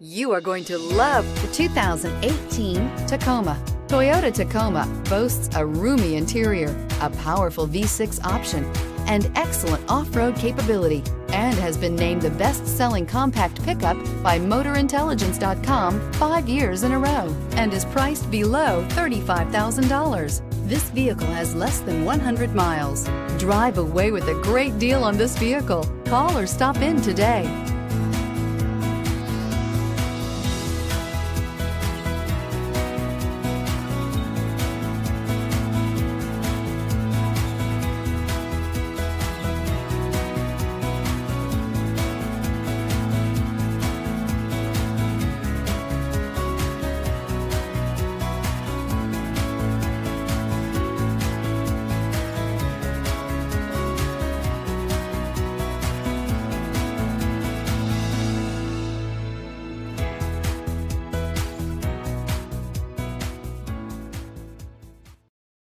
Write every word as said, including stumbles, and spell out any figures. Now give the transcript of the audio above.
You are going to love the two thousand eighteen Tacoma. Toyota Tacoma boasts a roomy interior, a powerful V six option, and excellent off-road capability, and has been named the best-selling compact pickup by Motor Intelligence dot com five years in a row, and is priced below thirty-five thousand dollars. This vehicle has less than one hundred miles. Drive away with a great deal on this vehicle. Call or stop in today.